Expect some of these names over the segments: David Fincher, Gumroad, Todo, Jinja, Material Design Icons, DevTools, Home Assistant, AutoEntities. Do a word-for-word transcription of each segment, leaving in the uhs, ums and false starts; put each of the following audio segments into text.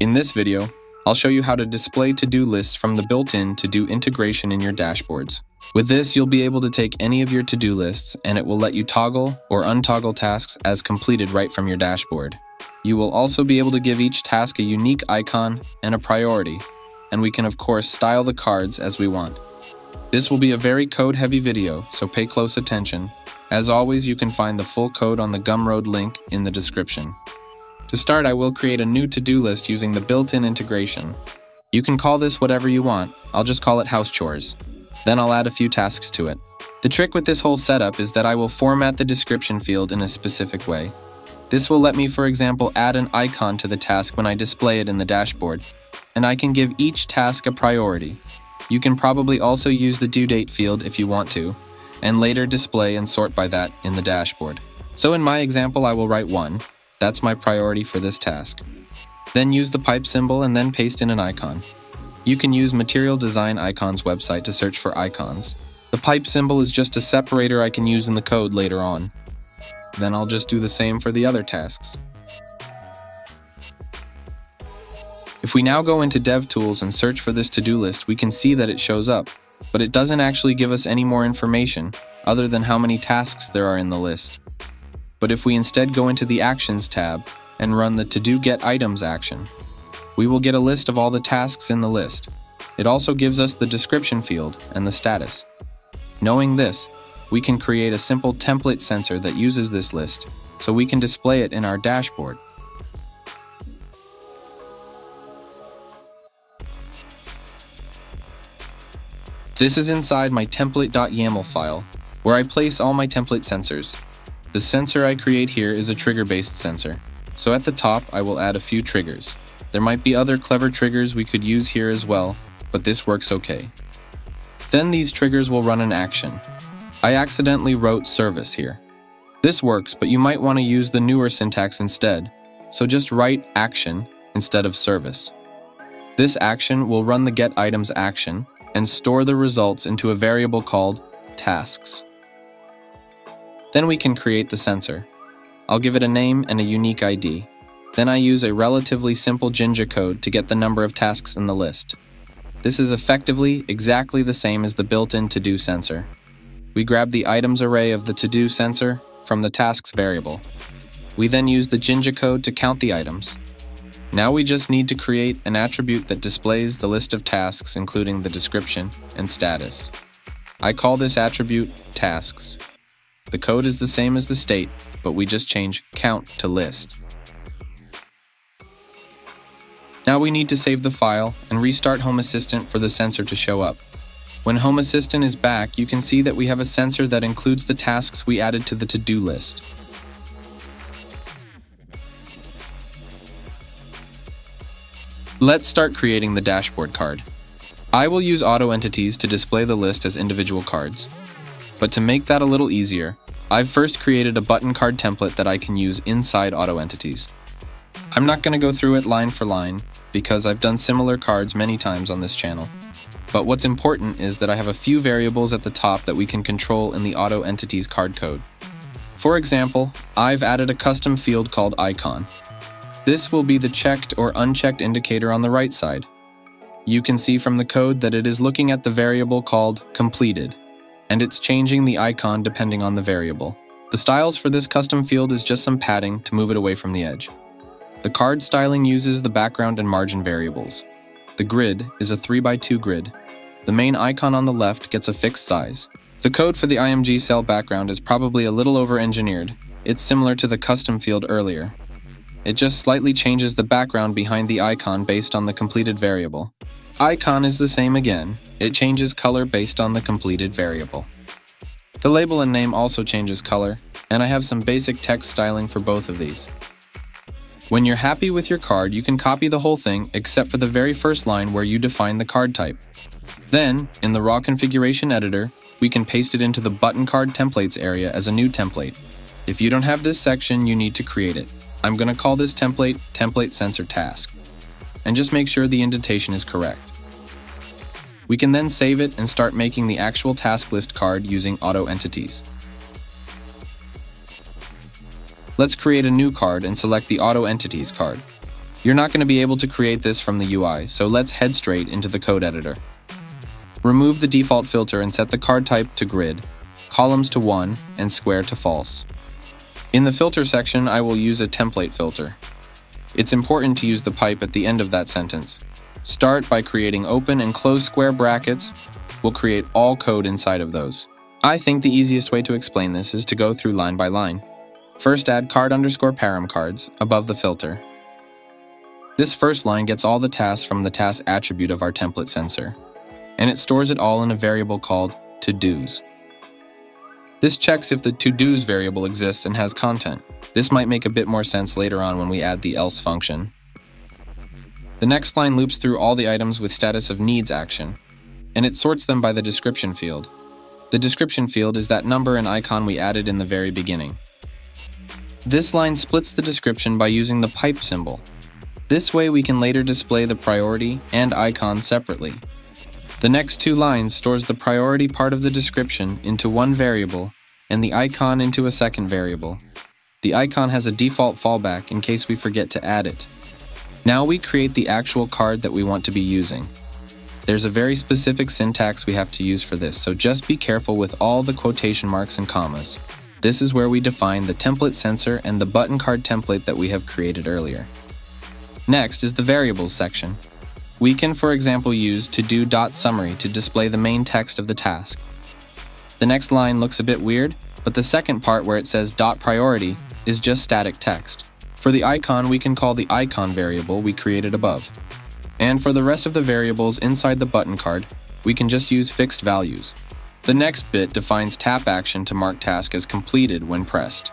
In this video, I'll show you how to display to-do lists from the built-in to-do integration in your dashboards. With this, you'll be able to take any of your to-do lists and it will let you toggle or untoggle tasks as completed right from your dashboard. You will also be able to give each task a unique icon and a priority, and we can of course style the cards as we want. This will be a very code-heavy video, so pay close attention. As always, you can find the full code on the Gumroad link in the description. To start, I will create a new to-do list using the built-in integration. You can call this whatever you want, I'll just call it house chores. Then I'll add a few tasks to it. The trick with this whole setup is that I will format the description field in a specific way. This will let me, for example, add an icon to the task when I display it in the dashboard, and I can give each task a priority. You can probably also use the due date field if you want to, and later display and sort by that in the dashboard. So in my example, I will write one. That's my priority for this task. Then use the pipe symbol and then paste in an icon. You can use Material Design Icons website to search for icons. The pipe symbol is just a separator I can use in the code later on. Then I'll just do the same for the other tasks. If we now go into DevTools and search for this to-do list, we can see that it shows up, but it doesn't actually give us any more information other than how many tasks there are in the list. But if we instead go into the Actions tab and run the To-Do Get Items action, we will get a list of all the tasks in the list. It also gives us the description field and the status. Knowing this, we can create a simple template sensor that uses this list, so we can display it in our dashboard. This is inside my template.yaml file, where I place all my template sensors. The sensor I create here is a trigger-based sensor, so at the top I will add a few triggers. There might be other clever triggers we could use here as well, but this works okay. Then these triggers will run an action. I accidentally wrote service here. This works, but you might want to use the newer syntax instead, so just write action instead of service. This action will run the get items action, and store the results into a variable called tasks. Then we can create the sensor. I'll give it a name and a unique I D. Then I use a relatively simple Jinja code to get the number of tasks in the list. This is effectively exactly the same as the built-in to-do sensor. We grab the items array of the to-do sensor from the tasks variable. We then use the Jinja code to count the items. Now we just need to create an attribute that displays the list of tasks, including the description and status. I call this attribute tasks. The code is the same as the state, but we just change count to list. Now we need to save the file and restart Home Assistant for the sensor to show up. When Home Assistant is back, you can see that we have a sensor that includes the tasks we added to the to-do list. Let's start creating the dashboard card. I will use AutoEntities to display the list as individual cards. But to make that a little easier, I've first created a button card template that I can use inside AutoEntities. I'm not going to go through it line for line, because I've done similar cards many times on this channel. But what's important is that I have a few variables at the top that we can control in the AutoEntities card code. For example, I've added a custom field called icon. This will be the checked or unchecked indicator on the right side. You can see from the code that it is looking at the variable called completed, and it's changing the icon depending on the variable. The styles for this custom field is just some padding to move it away from the edge. The card styling uses the background and margin variables. The grid is a three by two grid. The main icon on the left gets a fixed size. The code for the I M G cell background is probably a little over-engineered. It's similar to the custom field earlier. It just slightly changes the background behind the icon based on the completed variable. Icon is the same again. It changes color based on the completed variable. The label and name also changes color, and I have some basic text styling for both of these. When you're happy with your card, you can copy the whole thing except for the very first line where you define the card type. Then, in the raw configuration editor, we can paste it into the button card templates area as a new template. If you don't have this section, you need to create it. I'm going to call this template, template sensor task, and just make sure the indentation is correct. We can then save it and start making the actual task list card using AutoEntities. Let's create a new card and select the AutoEntities card. You're not going to be able to create this from the U I, so let's head straight into the code editor. Remove the default filter and set the card type to grid, columns to one, and square to false. In the filter section, I will use a template filter. It's important to use the pipe at the end of that sentence. Start by creating open and close square brackets. We'll create all code inside of those. I think the easiest way to explain this is to go through line by line. First, add card underscore param cards above the filter. This first line gets all the tasks from the task attribute of our template sensor, and it stores it all in a variable called to-dos. This checks if the to-dos variable exists and has content. This might make a bit more sense later on when we add the else function. The next line loops through all the items with status of needs action, and it sorts them by the description field. The description field is that number and icon we added in the very beginning. This line splits the description by using the pipe symbol. This way we can later display the priority and icon separately. The next two lines stores the priority part of the description into one variable and the icon into a second variable. The icon has a default fallback in case we forget to add it. Now we create the actual card that we want to be using. There's a very specific syntax we have to use for this, so just be careful with all the quotation marks and commas. This is where we define the template sensor and the button card template that we have created earlier. Next is the variables section. We can, for example, use to-do.summary to display the main text of the task. The next line looks a bit weird, but the second part where it says .priority is just static text. For the icon, we can call the icon variable we created above. And for the rest of the variables inside the button card, we can just use fixed values. The next bit defines tap action to mark task as completed when pressed.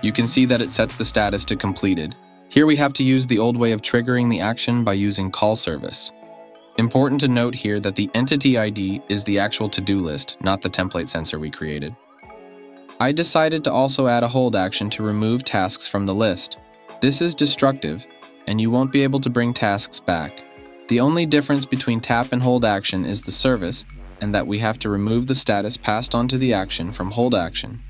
You can see that it sets the status to completed. Here we have to use the old way of triggering the action by using call service. Important to note here that the entity I D is the actual to-do list, not the template sensor we created. I decided to also add a hold action to remove tasks from the list. This is destructive, and you won't be able to bring tasks back. The only difference between tap and hold action is the service, and that we have to remove the status passed onto the action from hold action.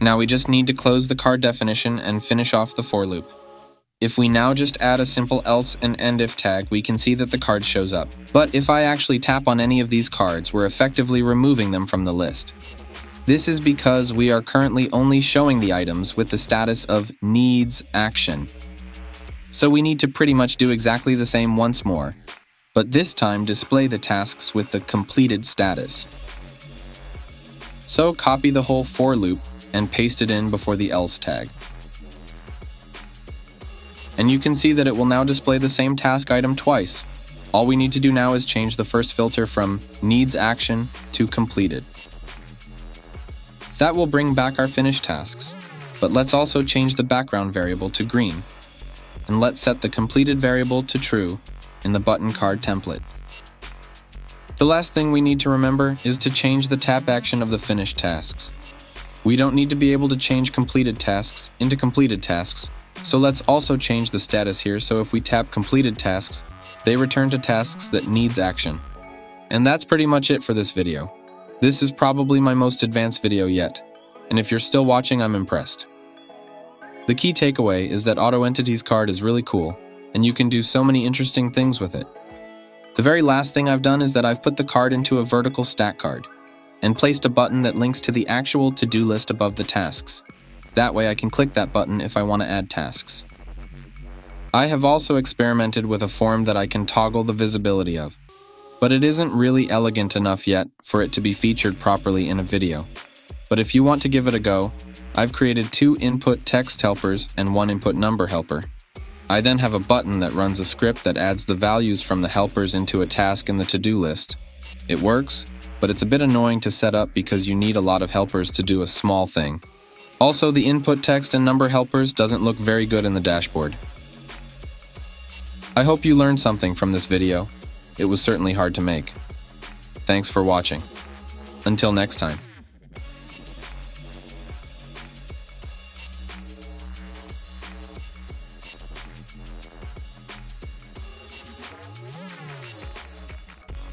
Now we just need to close the card definition and finish off the for loop. If we now just add a simple else and end if tag, we can see that the card shows up. But if I actually tap on any of these cards, we're effectively removing them from the list. This is because we are currently only showing the items with the status of needs action. So we need to pretty much do exactly the same once more, but this time display the tasks with the completed status. So copy the whole for loop and paste it in before the else tag. And you can see that it will now display the same task item twice. All we need to do now is change the first filter from needs action to completed. That will bring back our finished tasks, but let's also change the background variable to green, and let's set the completed variable to true in the button card template. The last thing we need to remember is to change the tap action of the finished tasks. We don't need to be able to change completed tasks into completed tasks, so let's also change the status here so if we tap completed tasks, they return to tasks that needs action. And that's pretty much it for this video. This is probably my most advanced video yet, and if you're still watching, I'm impressed. The key takeaway is that AutoEntities card is really cool, and you can do so many interesting things with it. The very last thing I've done is that I've put the card into a vertical stack card, and placed a button that links to the actual to-do list above the tasks. That way I can click that button if I want to add tasks. I have also experimented with a form that I can toggle the visibility of, but it isn't really elegant enough yet for it to be featured properly in a video. But if you want to give it a go, I've created two input text helpers and one input number helper. I then have a button that runs a script that adds the values from the helpers into a task in the to-do list. It works, but it's a bit annoying to set up because you need a lot of helpers to do a small thing. Also, the input text and number helpers doesn't look very good in the dashboard. I hope you learned something from this video. It was certainly hard to make. Thanks for watching. Until next time.